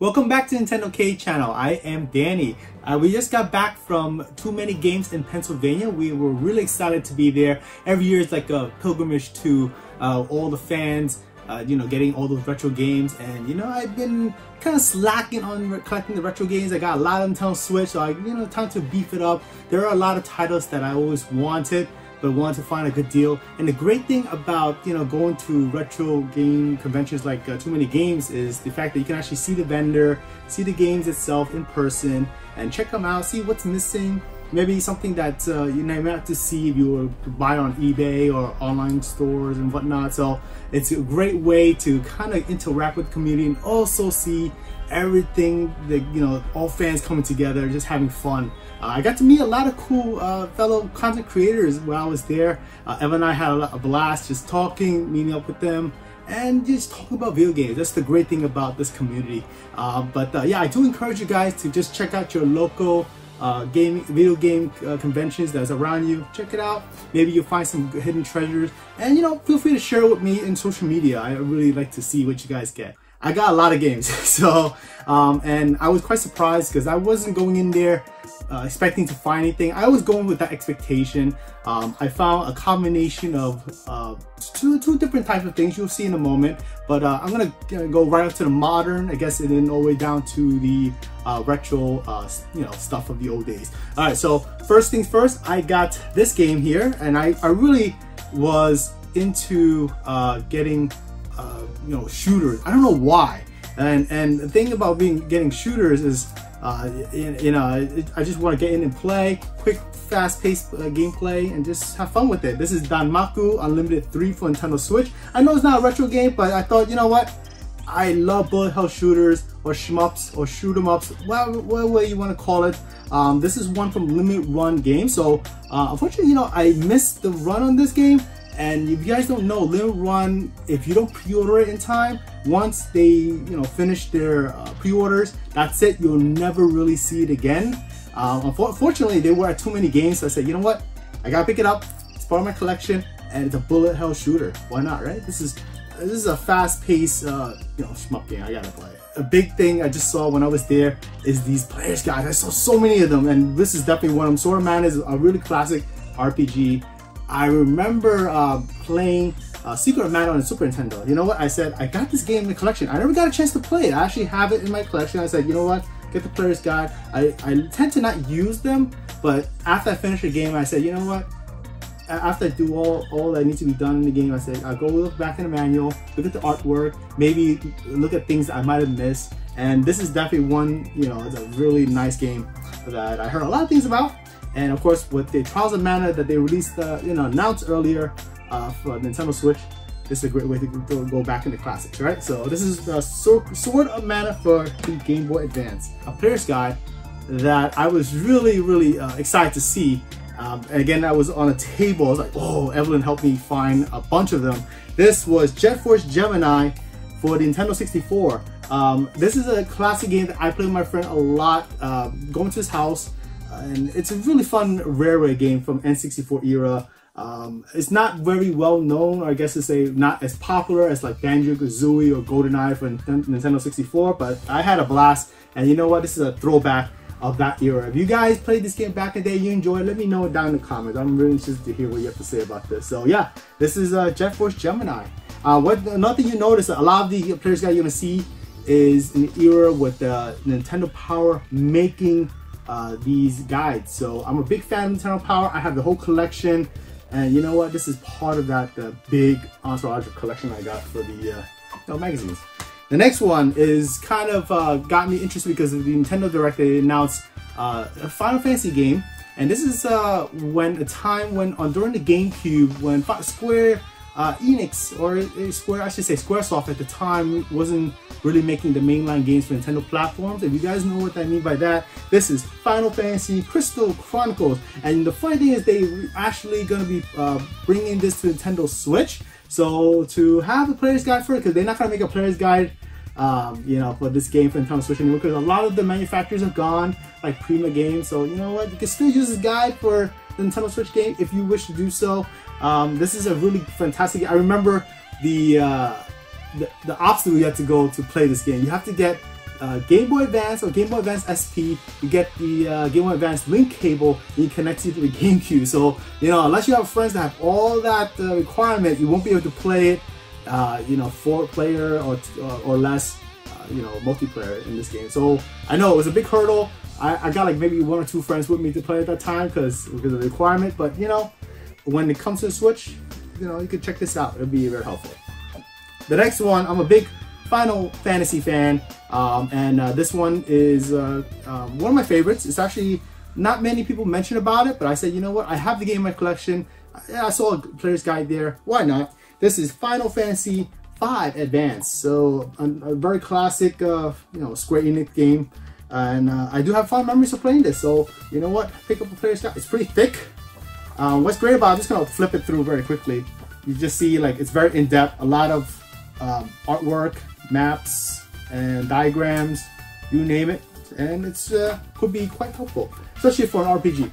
Welcome back to Nintendo K channel. I am Danny. We just got back from Too Many Games in Pennsylvania. We were really excited to be there. Every year is like a pilgrimage to all the fans, you know, getting all those retro games. And you know, I've been kind of slacking on collecting the retro games. I got a lot of Nintendo Switch, so you know, time to beef it up. There are a lot of titles that I always wanted, but wanted to find a good deal. And the great thing about, you know, going to retro game conventions like Too Many Games is the fact that you can actually see the vendor, see the games itself in person, and check them out, see what's missing. Maybe something that you might have to see if you were to buy on eBay or online stores and whatnot. So it's a great way to kind of interact with the community and also see everything that, you know, all fans coming together, just having fun. I got to meet a lot of cool fellow content creators when I was there. Evan and I had a blast just talking, meeting up with them, and just talking about video games. That's the great thing about this community. Yeah, I do encourage you guys to just check out your local video game conventions that's around you. Check it out. Maybe you'll find some hidden treasures, and you know, feel free to share with me in social media. I really like to see what you guys get. I got a lot of games, so and I was quite surprised because I wasn't going in there expecting to find anything. I was going with that expectation. I found a combination of two different types of things you'll see in a moment, but I'm gonna go right up to the modern, I guess, and then all the way down to the retro, you know, stuff of the old days. All right, so first things first, I got this game here, and I really was into getting you know, shooters. I don't know why. And the thing about getting shooters is, you know, I just want to get in and play quick, fast-paced gameplay and just have fun with it. This is Danmaku Unlimited 3 for Nintendo Switch. I know it's not a retro game, but I thought, you know what? I love bullet hell shooters or shmups or shoot 'em ups, whatever you want to call it. This is one from Limit Run Games. So unfortunately, you know, I missed the run on this game. And if you guys don't know, Limit Run, if you don't pre-order it in time, once they, you know, finish their pre-orders, that's it. You'll never really see it again. Unfortunately, they were at Too Many Games, so I said, you know what? I gotta pick it up. It's part of my collection, and it's a bullet hell shooter. Why not, right? This is a fast-paced, you know, shmup game. I gotta play it. A big thing I just saw when I was there is these players, guys. I saw so many of them, and this is definitely one of them. Sword of Mana is a really classic RPG. I remember playing Secret of Mana on the Super Nintendo. You know what? I said, I got this game in the collection. I never got a chance to play it. I actually have it in my collection. I said, you know what? Get the player's guide. I tend to not use them, but after I finish the game, I said, you know what? After I do all that needs to be done in the game, I said, I'll go look back in the manual, look at the artwork, maybe look at things I might have missed. And this is definitely one, you know, it's a really nice game that I heard a lot of things about. And of course, with the Trials of Mana that they released, you know, announced earlier for Nintendo Switch, this is a great way to go back into classics, right? So this is Sword of Mana for the Game Boy Advance, a player's guide that I was really excited to see. Again, I was on a table. I was like, oh, Evelyn helped me find a bunch of them. This was Jet Force Gemini for the Nintendo 64. This is a classic game that I play with my friend a lot, going to his house. And it's a really fun rare game from N64 era. It's not very well known, or I guess to say not as popular as like Banjo Kazooie or GoldenEye for Nintendo 64, but I had a blast. And you know what? This is a throwback of that era. If you guys played this game back in the day, you enjoyed, let me know down in the comments. I'm really interested to hear what you have to say about this. So yeah, this is Jet Force Gemini. Another thing you notice, a lot of the players guys you're gonna see is an era with Nintendo Power making these guides. So I'm a big fan of Nintendo Power. I have the whole collection, and you know what, this is part of that big entourage of collection I got for the magazines. The next one is kind of got me interested because of the Nintendo Direct. They announced a Final Fantasy game, and this is during the GameCube when Square Enix, or Square, I should say Squaresoft at the time, wasn't really making the mainline games for Nintendo platforms. If you guys know what I mean by that, this is Final Fantasy Crystal Chronicles. And the funny thing is, they actually gonna be bringing this to Nintendo Switch. So to have a player's guide for it, because they're not gonna make a player's guide, you know, for this game for Nintendo Switch anymore, because a lot of the manufacturers have gone, like Prima Games. So you know what, you can still use this guide for the Nintendo Switch game if you wish to do so. This is a really fantastic game. I remember the obstacle you have to go to play this game. You have to get Game Boy Advance or Game Boy Advance SP, you get the Game Boy Advance link cable and you connect it to the GameCube. So, you know, unless you have friends that have all that requirement, you won't be able to play it, you know, four-player or less, you know, multiplayer in this game. So, I know it was a big hurdle. I got like maybe one or two friends with me to play at that time because of the requirement. But, you know, when it comes to the Switch, you know, you can check this out. It'll be very helpful. The next one, I'm a big Final Fantasy fan, and this one is one of my favorites. It's actually not many people mention about it, but I said, you know what, I have the game in my collection. I saw a player's guide there. Why not? This is Final Fantasy V Advance. So a very classic, you know, Square Enix game. And I do have fond memories of playing this. So, you know what, pick up a player's guide. It's pretty thick. What's great about it, I'm just going to flip it through very quickly. You just see, like, it's very in-depth. A lot of artwork, maps, and diagrams, you name it. And it's could be quite helpful, especially for an RPG.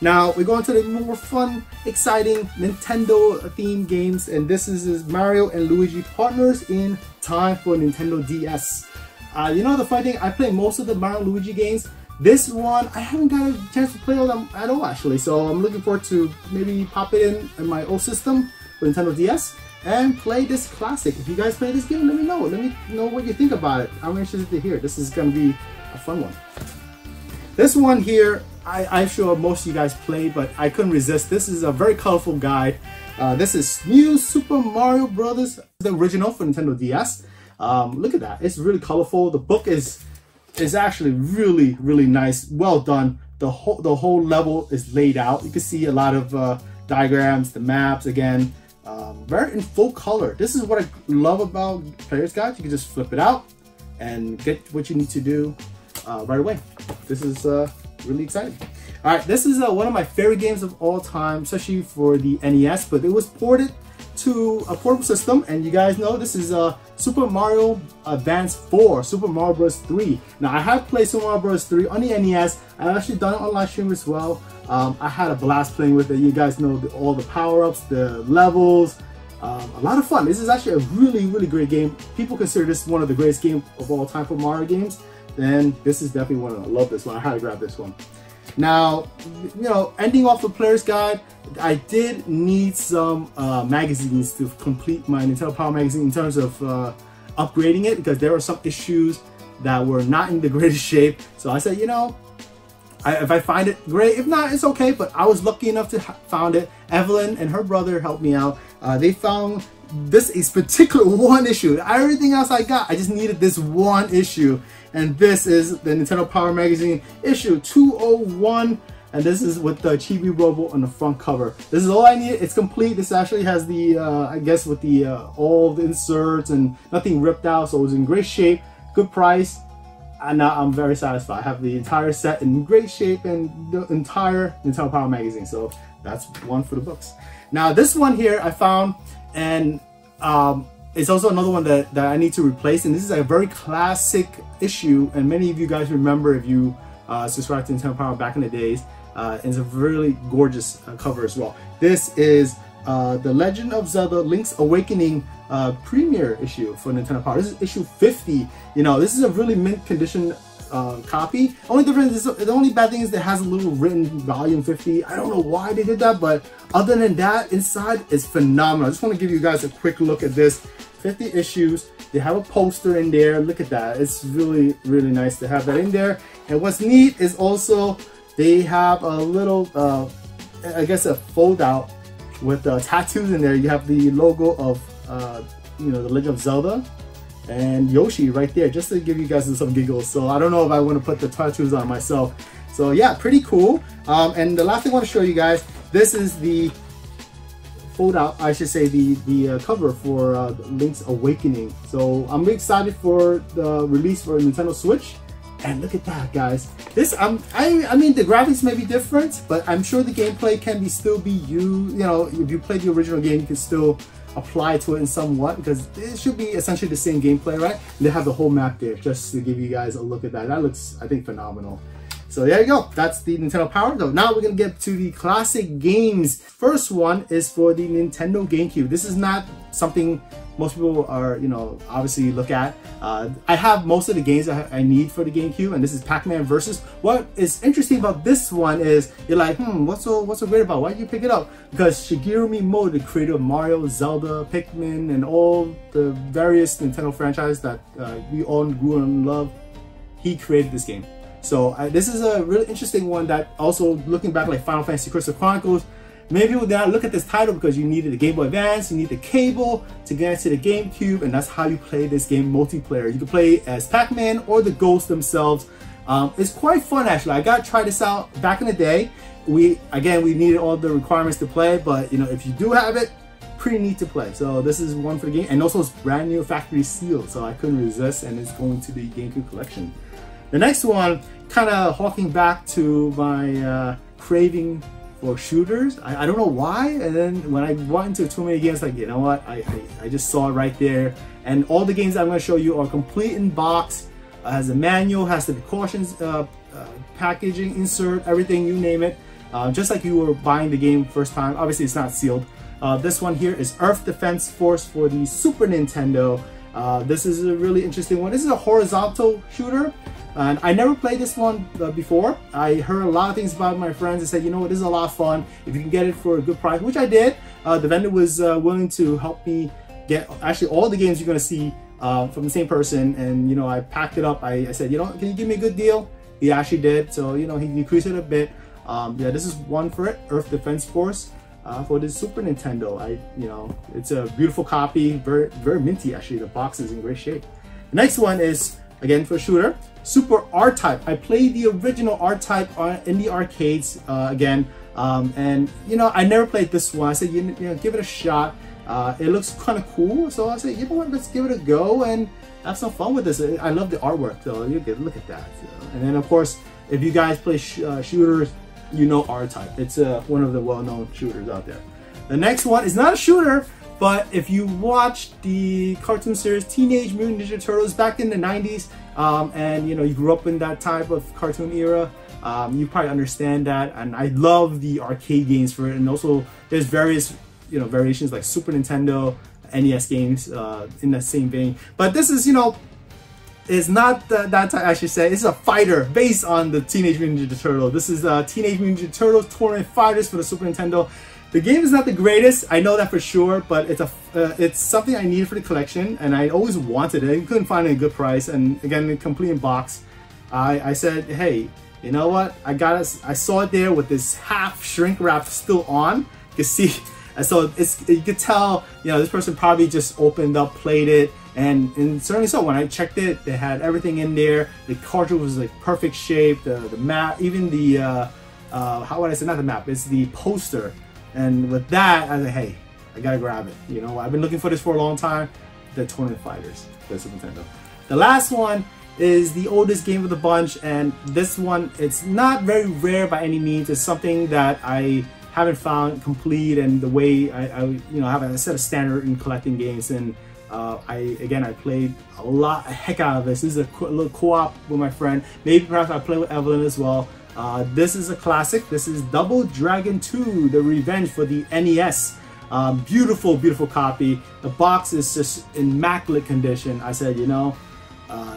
Now, we go on to the more fun, exciting Nintendo-themed games. And this is Mario and Luigi Partners in Time for Nintendo DS. You know the funny thing, I play most of the Mario and Luigi games. This one, I haven't got a chance to play all them at all, actually. So I'm looking forward to maybe pop it in my old system for Nintendo DS and play this classic. If you guys play this game, let me know. Let me know what you think about it. I'm interested to hear. This is going to be a fun one. This one here, I'm sure most of you guys play, but I couldn't resist. This is a very colorful guide. This is New Super Mario Brothers, the original for Nintendo DS. Look at that. It's really colorful. The book is actually really, really nice. Well done. The whole level is laid out. You can see a lot of diagrams, the maps again. Very in full color. This is what I love about player's guide. You can just flip it out and get what you need to do right away. This is really exciting. All right, this is one of my favorite games of all time, especially for the NES, but it was ported to a portable system, and you guys know this is Super Mario Advance 4, Super Mario Bros. 3. Now, I have played Super Mario Bros. 3 on the NES. I've actually done it on live stream as well. I had a blast playing with it. You guys know all the power-ups, the levels, a lot of fun. This is actually a really, really great game. People consider this one of the greatest games of all time for Mario games. Then this is definitely one of them. I love this one. I had to grab this one. Now, you know, ending off the player's guide, I did need some magazines to complete my Nintendo Power magazine in terms of upgrading it, because there were some issues that were not in the greatest shape. So I said, you know, if I find it, great. If not, it's okay. But I was lucky enough to found it. Evelyn and her brother helped me out. They found this is particular one issue. Everything else I got, I just needed this one issue. And this is the Nintendo Power magazine issue 201. And this is with the Chibi-Robo on the front cover. This is all I need. It's complete. This actually has the, I guess, with the all the inserts and nothing ripped out. So it was in great shape. Good price. And now I'm very satisfied. I have the entire set in great shape and the entire Nintendo Power magazine. So that's one for the books. Now this one here I found, and it's also another one that I need to replace. And this is a very classic issue. And many of you guys remember if you subscribed to Nintendo Power back in the days. It's a really gorgeous cover as well. This is The Legend of Zelda Link's Awakening premiere issue for Nintendo Power. This is issue 50. You know, this is a really mint condition copy. Only difference is, the only bad thing is it has a little written volume 50. I don't know why they did that, but other than that, inside is phenomenal. I just want to give you guys a quick look at this. 50 issues. They have a poster in there. Look at that. It's really, really nice to have that in there. And what's neat is also they have a little, I guess, a fold out with tattoos in there. You have the logo of, you know, The Legend of Zelda and Yoshi right there, just to give you guys some giggles. So I don't know if I want to put the tattoos on myself. So yeah, pretty cool. And the last thing I want to show you guys, this is the fold out, I should say, the cover for Link's Awakening. So I'm really excited for the release for Nintendo Switch. And look at that, guys. This I mean, the graphics may be different, but I'm sure the gameplay can be still be used. You know, if you play the original game, you can still apply to it in somewhat, because it should be essentially the same gameplay, right? And they have the whole map there just to give you guys a look at that. That looks, I think, phenomenal. So there you go. That's the Nintendo Power. Though now we're gonna get to the classic games. First one is for the Nintendo GameCube. This is not something most people are, you know, obviously look at. I have most of the games that I need for the GameCube, and this is Pac Man Versus. What is interesting about this one is you're like, what's so great about it? Why did you pick it up? Because Shigeru Miyamoto, the creator of Mario, Zelda, Pikmin, and all the various Nintendo franchises that we all grew and loved, he created this game. So this is a really interesting one that also, looking back, like Final Fantasy Crystal Chronicles, maybe people did not look at this title because you needed a Game Boy Advance, you need the cable to get to the GameCube, and that's how you play this game multiplayer. You can play as Pac-Man or the ghosts themselves. It's quite fun, actually. I got to try this out back in the day. We needed all the requirements to play, but you know, if you do have it, pretty neat to play. So this is one for the game, and also it's brand new, factory sealed, so I couldn't resist, and it's going to the GameCube collection. The next one, kind of hawking back to my craving for shooters. I don't know why, and then when I went into Too Many Games, like, you know what, I just saw it right there. And all the games I'm going to show you are complete in box, has a manual, has the precautions, packaging, insert, everything, you name it. Just like you were buying the game first time. Obviously it's not sealed. This one here is Earth Defense Force for the Super Nintendo. This is a really interesting one. This is a horizontal shooter. And I never played this one before. I heard a lot of things about my friends and said, you know what, this is a lot of fun if you can get it for a good price, which I did. The vendor was willing to help me get actually all the games you're going to see from the same person. And, you know, I packed it up. I said, you know, can you give me a good deal? He actually did. So, you know, he increased it a bit. Yeah, this is one for it, Earth Defense Force for the Super Nintendo. You know, it's a beautiful copy, very, very minty actually. The box is in great shape. The next one is, again, for shooter, Super R-Type. I played the original R-Type in the arcades again, and you know, I never played this one. I said, you know, give it a shot. It looks kind of cool, so I said, you know what, let's give it a go and have some fun with this. I love the artwork, so you can look at that. And then, of course, if you guys play shooters, you know R-Type. It's one of the well-known shooters out there. The next one is not a shooter. But if you watch the cartoon series Teenage Mutant Ninja Turtles back in the 90s, and you know, you grew up in that type of cartoon era, you probably understand that. And I love the arcade games for it. And also there's various, you know, variations like Super Nintendo, NES games in that same vein. But this is, you know, it's not that type, I should say. It's a fighter based on the Teenage Mutant Ninja Turtle. This is Teenage Mutant Ninja Turtles Tournament Fighters for the Super Nintendo. The game is not the greatest, I know that for sure, but it's something I needed for the collection, and I always wanted it. I couldn't find it at a good price, and again, complete in box. I said, hey, you know what? I saw it there with this half shrink wrap still on. You can see, so it's, you could tell, you know, this person probably just opened up, played it, and certainly so. When I checked it, they had everything in there. The cartridge was like perfect shape. The map, even the how would I say? Not the map. It's the poster. And with that, I was like, hey, I gotta grab it. You know, I've been looking for this for a long time. The Tournament Fighters for Super Nintendo. The last one is the oldest game of the bunch, and this one, it's not very rare by any means. It's something that I haven't found complete, and the way I you know, have a set of standard in collecting games. And I played a heck out of this. This is a little co-op with my friend. Maybe perhaps I play with Evelyn as well. This is a classic. This is Double Dragon 2, The Revenge for the NES. Beautiful, beautiful copy. The box is just immaculate condition. I said, you know,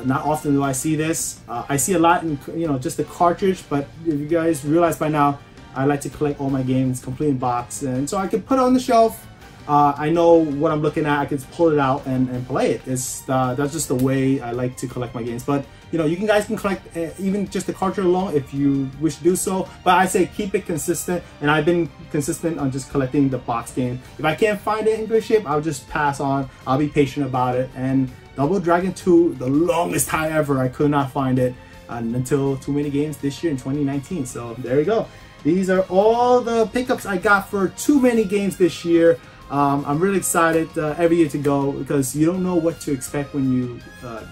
not often do I see this. I see a lot in, you know, just the cartridge, but if you guys realize by now, I like to collect all my games complete in box. And so I can put it on the shelf. I know what I'm looking at. I can pull it out and play it. It's that's just the way I like to collect my games. But you know, you guys can collect even just the cartridge alone if you wish to do so. But I say keep it consistent, and I've been consistent on just collecting the box game. If I can't find it in good shape, I'll just pass on. I'll be patient about it. And Double Dragon 2, the longest time ever, I could not find it until Too Many Games this year in 2019. So there you go. These are all the pickups I got for Too Many Games this year. I'm really excited every year to go, because you don't know what to expect when you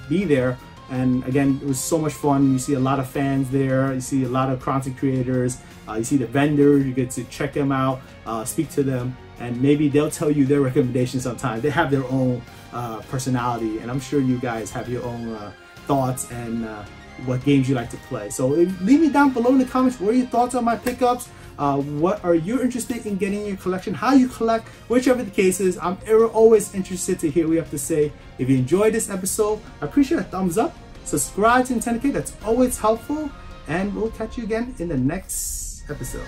be there. And again, it was so much fun. You see a lot of fans there. You see a lot of content creators. You see the vendors. You get to check them out, speak to them, and maybe they'll tell you their recommendations sometime. They have their own personality, and I'm sure you guys have your own thoughts and what games you like to play. So leave me down below in the comments, what are your thoughts on my pickups? What are you interested in getting in your collection? How you collect, whichever the case is. I'm always interested to hear what you have to say. If you enjoyed this episode, I appreciate a thumbs up. Subscribe to Nintendo K, that's always helpful. And we'll catch you again in the next episode.